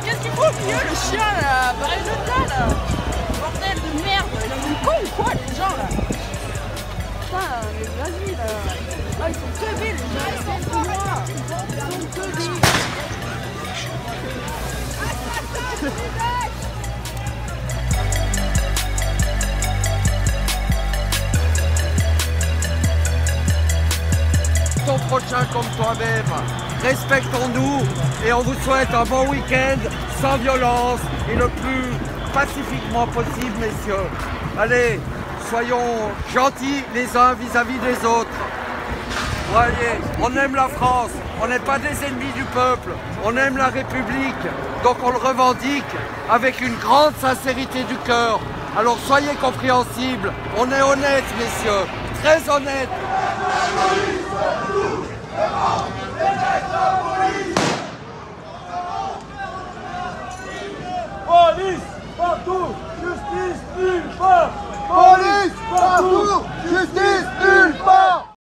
mais qu'est-ce qu'il faut au milieu, le chien là? Pareil de tas là. Bordel de merde, il en est con ou quoi les gens là? Putain, mais vas-y là. Ah, ils sont teubés les gens, ils sont teubés. Ton prochain comme toi-même. Respectons-nous et on vous souhaite un bon week-end sans violence et le plus pacifiquement possible, messieurs. Allez, soyons gentils les uns vis-à-vis des autres. Voyez, on aime la France, on n'est pas des ennemis du peuple, on aime la République, donc on le revendique avec une grande sincérité du cœur. Alors soyez compréhensibles, on est honnêtes, messieurs, très honnêtes. Police partout, justice nulle part. Police partout, justice nulle part.